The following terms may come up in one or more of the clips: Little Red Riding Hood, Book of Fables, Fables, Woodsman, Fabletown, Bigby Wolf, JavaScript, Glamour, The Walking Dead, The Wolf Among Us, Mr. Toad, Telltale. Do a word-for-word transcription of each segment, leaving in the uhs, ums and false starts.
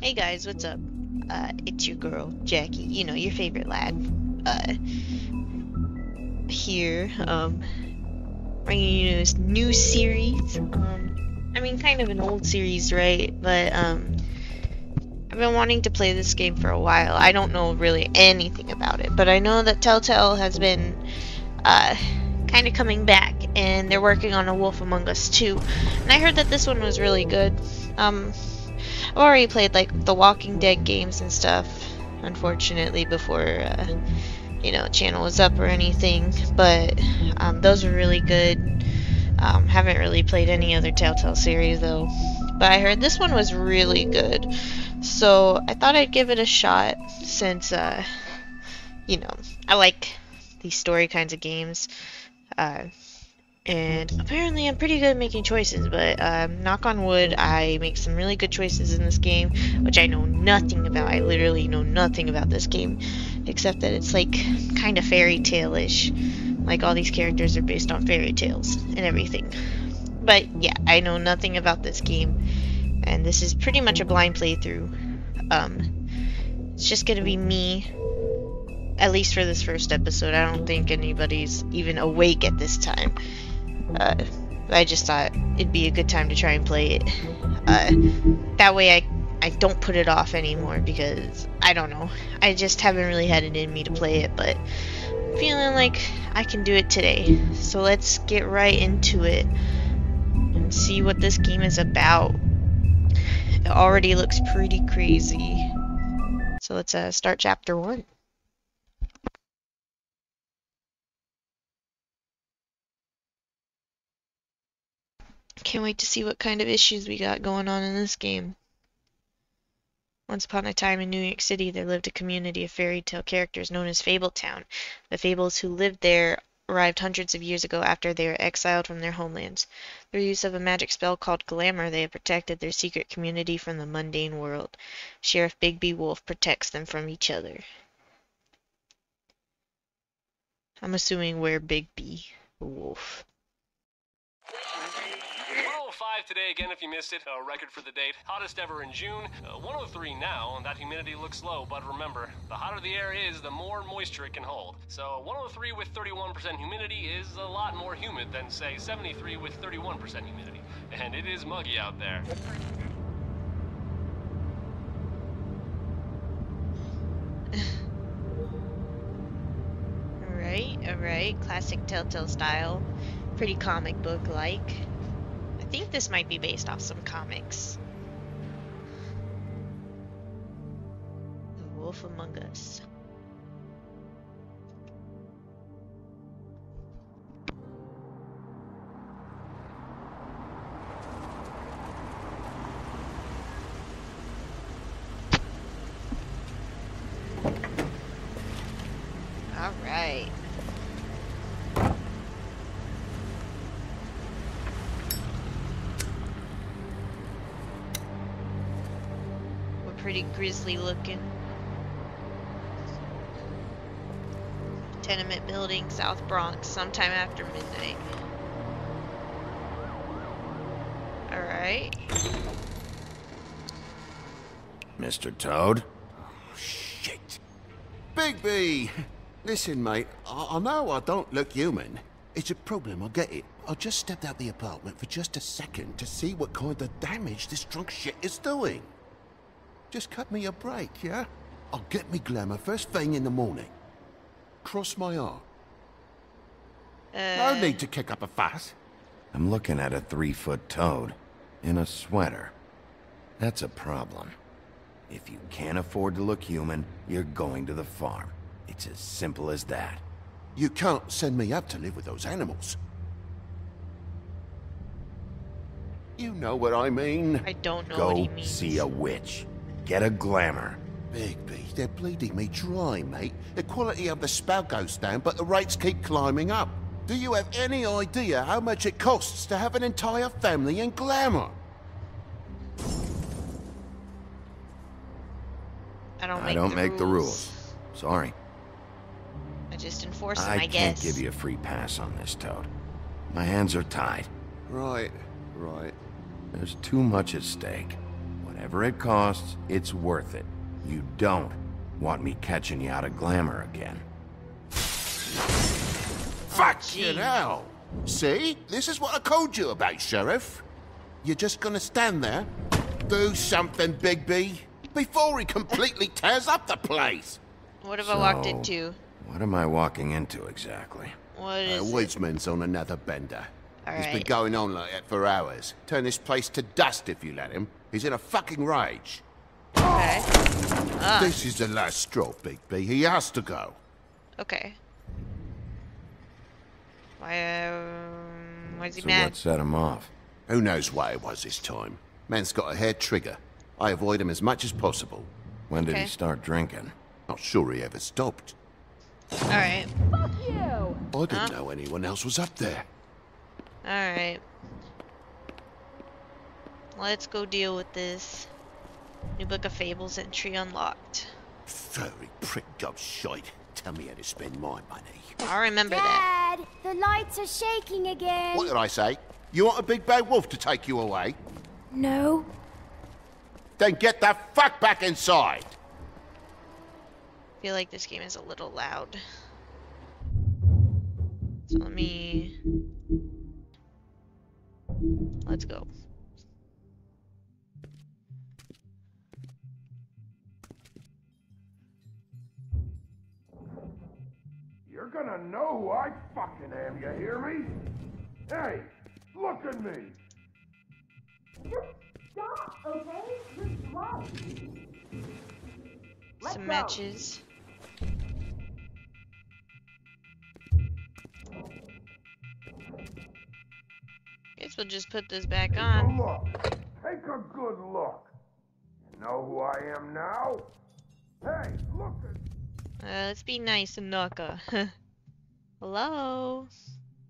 Hey guys, what's up? Uh, it's your girl, Jackie, you know, your favorite lad, uh, here, um, bringing you this new series, um, I mean, kind of an old series, right, but, um, I've been wanting to play this game for a while. I don't know really anything about it, but I know that Telltale has been, uh, kind of coming back, and they're working on The Wolf Among Us two, and I heard that this one was really good. um, I've already played like The Walking Dead games and stuff, unfortunately, before uh, you know, channel was up or anything, but um, those were really good. Um, haven't really played any other Telltale series though, but I heard this one was really good, so I thought I'd give it a shot since uh, you know, I like these story kinds of games. Uh, and apparently I'm pretty good at making choices, but um, knock on wood, I make some really good choices in this game, which I know nothing about. I literally know nothing about this game, except that it's like kind of fairy tale-ish, like all these characters are based on fairy tales and everything. But yeah, I know nothing about this game, and this is pretty much a blind playthrough. Um, it's just gonna be me, at least for this first episode. I don't think anybody's even awake at this time. Uh, I just thought it'd be a good time to try and play it. Uh, that way I, I don't put it off anymore, because I don't know, I just haven't really had it in me to play it, but I'm feeling like I can do it today. So let's get right into it and see what this game is about. It already looks pretty crazy. So let's uh, start chapter one. Can't wait to see what kind of issues we got going on in this game. Once upon a time in New York City, there lived a community of fairy tale characters known as Fabletown. The fables who lived there arrived hundreds of years ago after they were exiled from their homelands. Through use of a magic spell called Glamour, they have protected their secret community from the mundane world. Sheriff Bigby Wolf protects them from each other. I'm assuming we're Bigby Wolf. Today again, if you missed it, a record for the date, hottest ever in June, uh, one oh three now, and that humidity looks low, but remember, the hotter the air is, the more moisture it can hold. So one oh three with thirty-one percent humidity is a lot more humid than, say, seventy-three with thirty-one percent humidity, and it is muggy out there. Alright, alright, classic Telltale style, pretty comic book-like. I think this might be based off some comics. The Wolf Among Us. All right. Pretty grisly looking. Tenement building, South Bronx, sometime after midnight. Alright. Mister Toad? Oh, shit. Bigby! Listen, mate, I, I know I don't look human. It's a problem, I get it. I just stepped out the apartment for just a second to see what kind of damage this drunk shit is doing. Just cut me a break, yeah? I'll get me Glamour first thing in the morning. Cross my arm. Uh... No need to kick up a fuss. I'm looking at a three-foot toad in a sweater. That's a problem. If you can't afford to look human, you're going to the farm. It's as simple as that. You can't send me up to live with those animals. You know what I mean. I don't know what he means. Go see a witch. Get a Glamour. Bigby, they're bleeding me dry, mate. The quality of the spell goes down, but the rates keep climbing up. Do you have any idea how much it costs to have an entire family in Glamour? I don't make, I don't the, make rules. the rules. Sorry. I just enforce them, I, I guess. I can't give you a free pass on this, Toad. My hands are tied. Right, right. There's too much at stake. Whatever it costs, it's worth it. You don't want me catching you out of Glamour again. Fucking hell! See? This is what I told you about, Sheriff. You're just gonna stand there? Do something, Bigby, before he completely tears up the place! What have so, I walked into? What am I walking into, exactly? What is uh, Woodsman's on another bender. All He's right. been going on like that for hours. Turn this place to dust if you let him. He's in a fucking rage. Okay. Ah. This is the last straw, Bigby. He has to go. Okay. Why, um, why's he so mad? What set him off? Who knows why it was this time. Man's got a hair trigger. I avoid him as much as possible. When did okay. he start drinking? Not sure he ever stopped. Alright. Fuck you! I didn't huh? know anyone else was up there. Alright. Let's go deal with this. New Book of Fables entry unlocked. Furry pricked up shite. Tell me how to spend my money. I remember Dad, that. Dad, the lights are shaking again. What did I say? You want a big bad wolf to take you away? No. Then get the fuck back inside! I feel like this game is a little loud. So let me... Let's go. You're gonna know who I fucking am, you hear me? Hey, look at me! Just stop, okay? Just slow. Some matches. Guess we'll just put this back on. Take a look. Take a good look. You know who I am now? Hey, look at. Uh, let's be nice and knock a. Hello.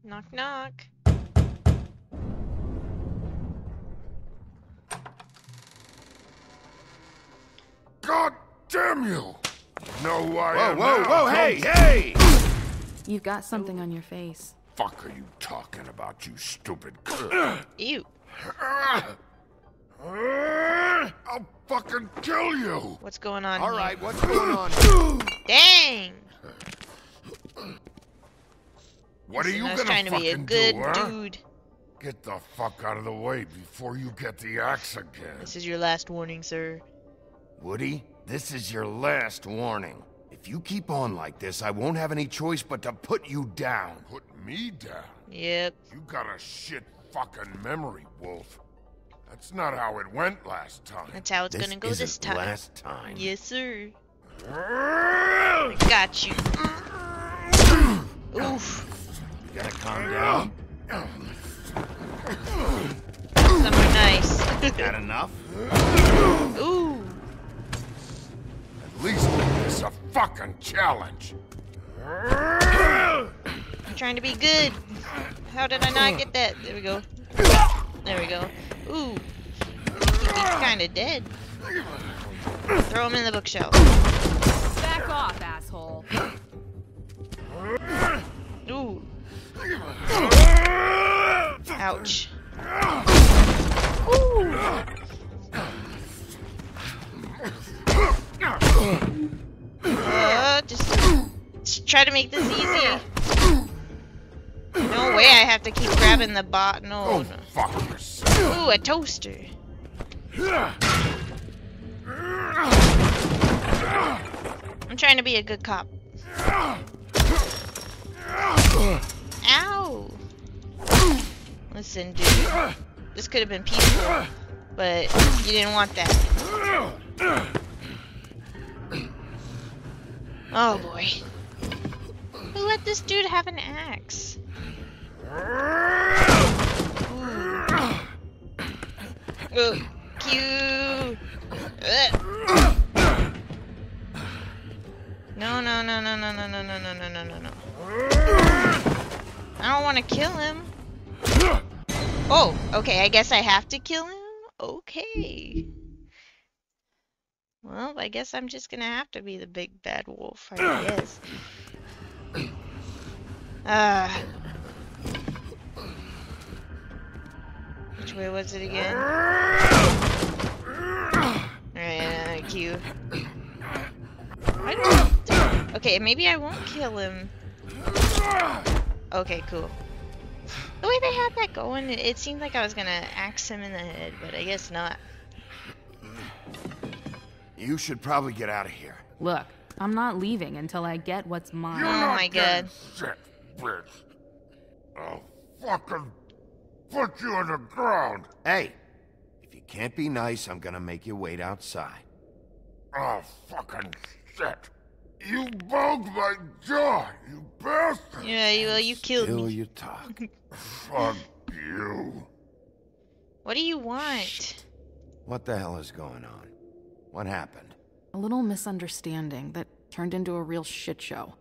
Knock knock. God damn you! No way! Whoa, whoa, whoa, hey, hey! You've got something on your face. Fuck are you talking about, you stupid girl? Ew. I'll fucking kill you! What's going on here? Alright, what's going on? Dang! What are you gonna fucking do, huh? I was trying to be a good dude. Get the fuck out of the way before you get the axe again. This is your last warning, sir. Woody, this is your last warning. If you keep on like this, I won't have any choice but to put you down. Put me down? Yep. You got a shit fucking memory, Wolf. That's not how it went last time. That's how it's this gonna go this time. Last time. Yes, sir. I got you. Oof. You gotta calm down. Some are nice. Got enough? Ooh. At least make this a fucking challenge. I'm trying to be good. How did I not get that? There we go. There we go. Ooh. He's kinda dead. Throw him in the bookshelf. Back off, asshole. Ooh. Ouch. Ooh. Uh, just, just try to make this easy. No way I have to keep grabbing the bot. No, no. Ooh, a toaster. I'm trying to be a good cop. Ow. Listen, dude. This could have been peaceful, but you didn't want that. Oh boy. Who let this dude have an axe? Ooh. Ooh. Cute. Ugh. No, no, no, no, no, no, no, no, no, no, no, no, no. I don't want to kill him. Oh, okay, I guess I have to kill him? Okay. Well, I guess I'm just gonna have to be the big bad wolf, I guess. Uh, which way was it again? Thank you. I don't... Okay, maybe I won't kill him. Okay, cool. The way they had that going, it seemed like I was gonna axe him in the head, but I guess not. You should probably get out of here. Look, I'm not leaving until I get what's mine. You're oh my god. Sick, bitch. I'll fucking put you on the ground. Hey, if you can't be nice, I'm gonna make you wait outside. Oh, fucking shit. You bugged my jaw, you bastard! Yeah, you, well, you killed Still me. You talk. Fuck you. What do you want? Shit. What the hell is going on? What happened? A little misunderstanding that turned into a real shit show.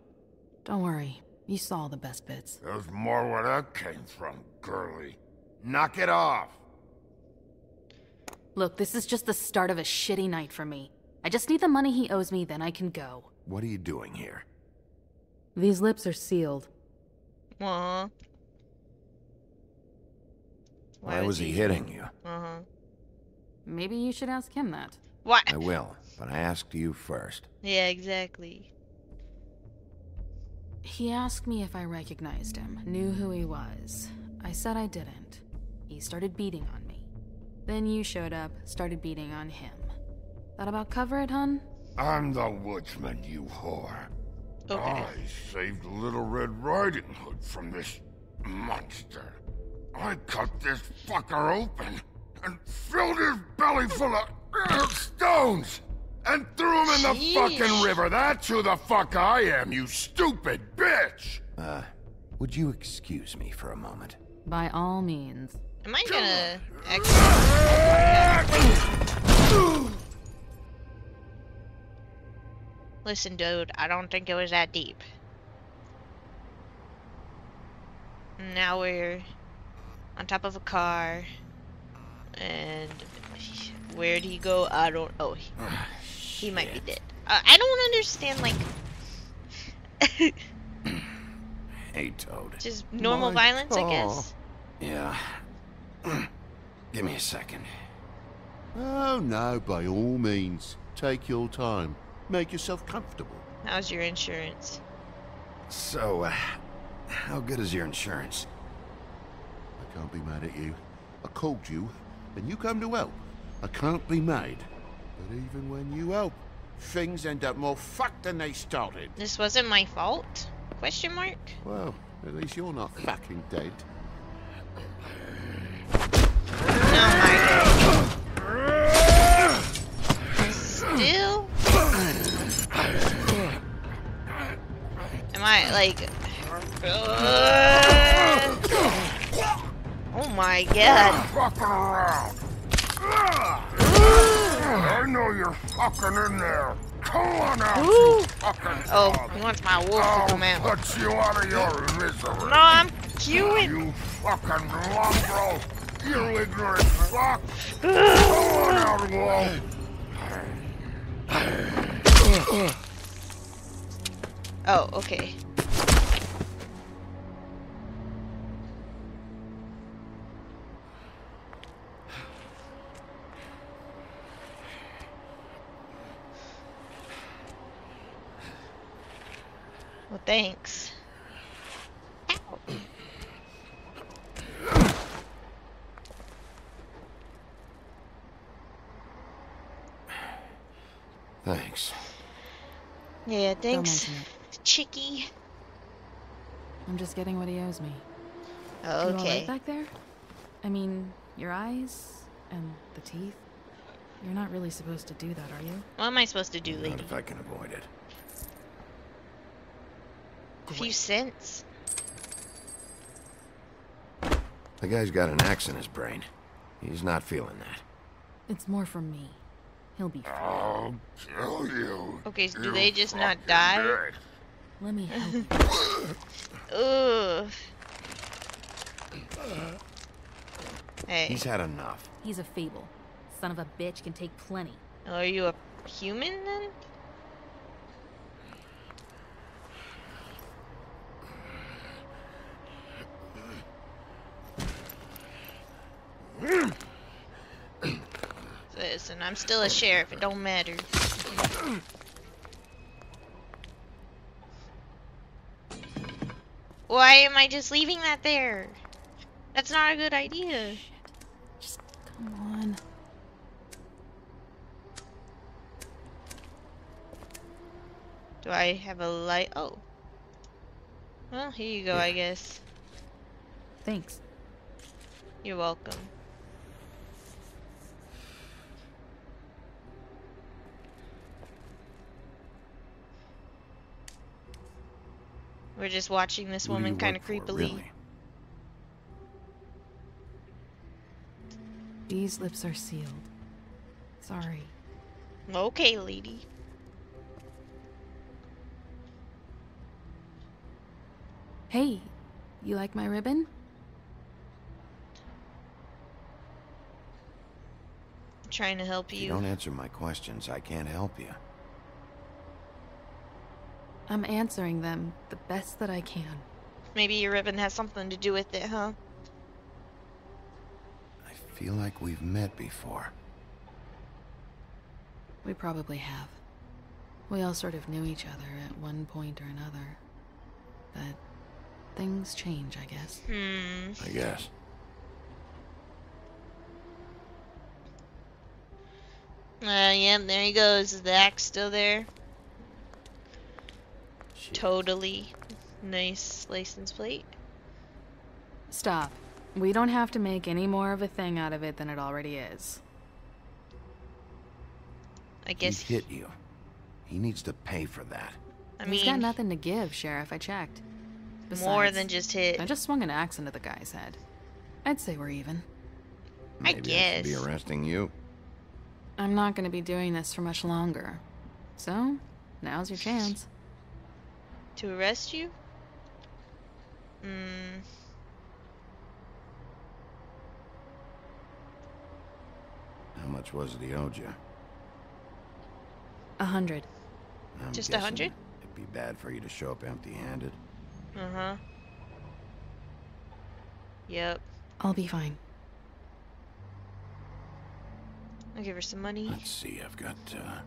Don't worry, you saw the best bits. There's more where that came from, girlie. Knock it off! Look, this is just the start of a shitty night for me. I just need the money he owes me, then I can go. What are you doing here? These lips are sealed. Aww. Why, Why was he hitting you? Uh-huh. Maybe you should ask him that. What? I will, but I asked you first. Yeah, exactly. He asked me if I recognized him, knew who he was. I said I didn't. He started beating on me. Then you showed up, started beating on him. Thought about cover it, hun? I'm the Woodsman, you whore. Okay. I saved Little Red Riding Hood from this monster. I cut this fucker open and filled his belly full of stones and threw him in the Jeez. fucking river. That's who the fuck I am, you stupid bitch! Uh, would you excuse me for a moment? By all means. Am I gonna... Actually... Listen, dude, I don't think it was that deep. Now we're on top of a car. And where'd he go? I don't... Oh, he, oh, he might be dead. Uh, I don't understand, like... Hey, Toad. Just normal My violence, ball. I guess. Yeah. Give me a second. Oh, no, by all means. Take your time. Make yourself comfortable. How's your insurance? So, uh, how good is your insurance? I can't be mad at you. I called you, and you come to help. I can't be mad. But even when you help, things end up more fucked than they started. This wasn't my fault? Question mark? Well, at least you're not fucking dead. No, I Still? Am I like? Uh, oh my god! I know you're fucking in there. Come on out, you fucking Oh, dog. He wants my wolf I'll to come out. Put you out of your misery. No, I'm queuing. You fucking lumbrel. You ignorant fuck. Come on out, wolf. Oh, okay. Well, thanks. Ow. Thanks. Yeah, thanks. Chicky. I'm just getting what he owes me. Oh, okay. You all right back there? I mean, your eyes and the teeth. You're not really supposed to do that, are you? What am I supposed to do, lady? Not if I can avoid it. A few cents. The guy's got an axe in his brain. He's not feeling that. It's more for me. He'll be fine. I'll kill you. Okay, so do they just not die? Dick. Let me help you. Ugh. Hey. He's had enough. He's a fable. Son of a bitch can take plenty. Are you a human then? Listen, I'm still a sheriff. It don't matter. Why am I just leaving that there? That's not a good idea. Just come on. Do I have a light? Oh. Well, here you go, yeah. I guess. Thanks. You're welcome. We're just watching this woman kind of creepily. Really? These lips are sealed. Sorry. Okay, lady. Hey, you like my ribbon? I'm trying to help you. If you don't answer my questions, I can't help you. I'm answering them the best that I can. Maybe your ribbon has something to do with it, huh? I feel like we've met before. We probably have. We all sort of knew each other at one point or another. But things change, I guess. Hmm. I guess. Uh, yeah, there he goes. Is the axe still there? Jeez. Totally. Nice license plate. Stop. We don't have to make any more of a thing out of it than it already is. I guess he hit you. He needs to pay for that. I mean, he's got nothing to give, Sheriff. I checked. Besides, more than just hit. I just swung an axe into the guy's head. I'd say we're even. Maybe I guess. I should be arresting you. I'm not going to be doing this for much longer. So, now's your chance. To arrest you? Hmm. How much was it he owed you? A hundred. Just a hundred? It'd be bad for you to show up empty-handed. Uh-huh. Yep. I'll be fine. I'll give her some money. Let's see, I've got, uh...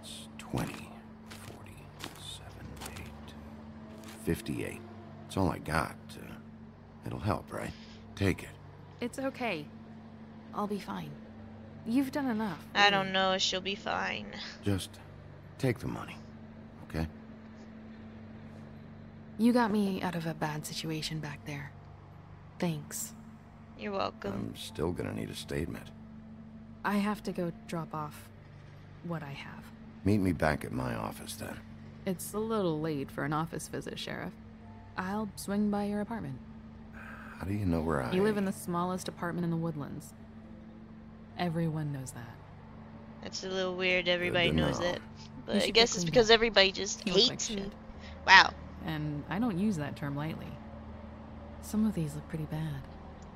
it's twenty. fifty-eight. It's all I got. Uh, it'll help, right? Take it. It's okay. I'll be fine. You've done enough. I don't know if she'll be fine. Just take the money, okay? You got me out of a bad situation back there. Thanks. You're welcome. I'm still gonna need a statement. I have to go drop off what I have. Meet me back at my office then. It's a little late for an office visit, Sheriff. I'll swing by your apartment. How do you know where I am? You live in the smallest apartment in the Woodlands. Everyone knows that. That's a little weird. Everybody knows it. But I guess it's because everybody just hates me. Wow. And I don't use that term lightly. Some of these look pretty bad.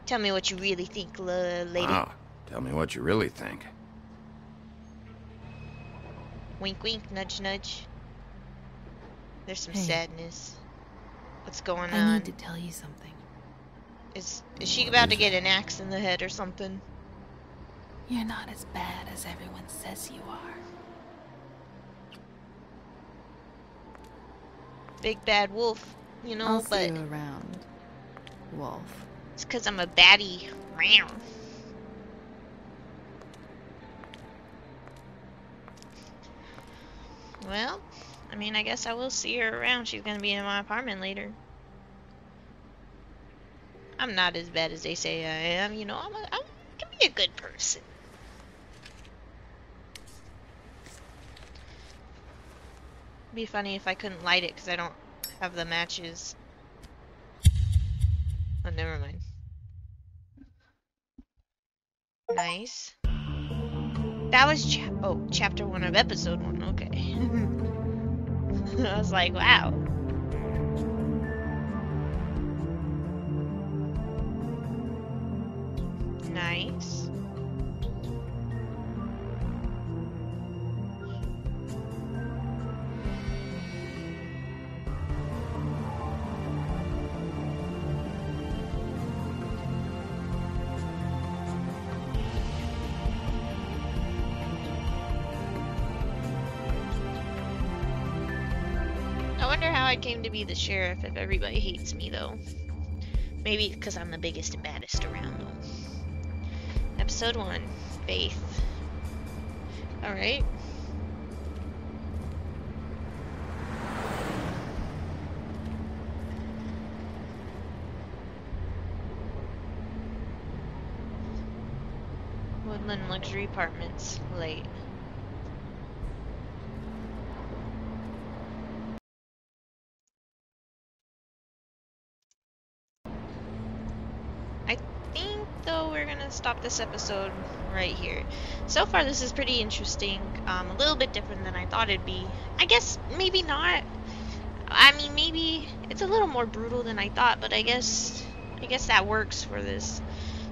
Tell me what you really think, lady. Wow. Tell me what you really think. Wink, wink, nudge, nudge. There's some hey. sadness. What's going I on? I need to tell you something. Is is she about to get an axe in the head or something? You're not as bad as everyone says you are. Big bad wolf, you know, I'll but see you around. Wolf. It's because I'm a baddie. Well, I mean, I guess I will see her around. She's gonna be in my apartment later. I'm not as bad as they say I am. You know, I'm a, I can be a good person. It'd be funny if I couldn't light it because I don't have the matches. Oh, never mind. Nice. That was cha oh, chapter one of episode one. Okay. I was like, wow. Nice. how I came to be the sheriff if everybody hates me, though. Maybe because I'm the biggest and baddest around, though. Episode one, Faith. Alright. Woodland Luxury Apartments, late. I think, though, we're gonna stop this episode right here. So far, this is pretty interesting. Um, a little bit different than I thought it'd be. I guess maybe not. I mean, maybe it's a little more brutal than I thought, but I guess I guess that works for this.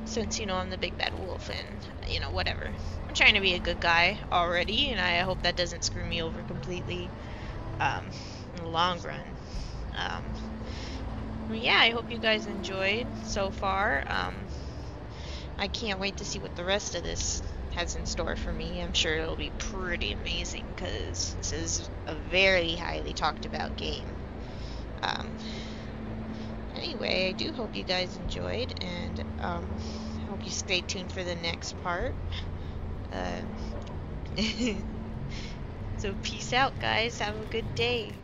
Since, you know, I'm the big bad wolf and, you know, whatever. I'm trying to be a good guy already, and I hope that doesn't screw me over completely um, in the long run. Um, yeah, I hope you guys enjoyed so far. Um, I can't wait to see what the rest of this has in store for me. I'm sure it'll be pretty amazing, because this is a very highly talked about game. Um, Anyway, I do hope you guys enjoyed, and um, I hope you stay tuned for the next part. Uh, so peace out, guys. Have a good day.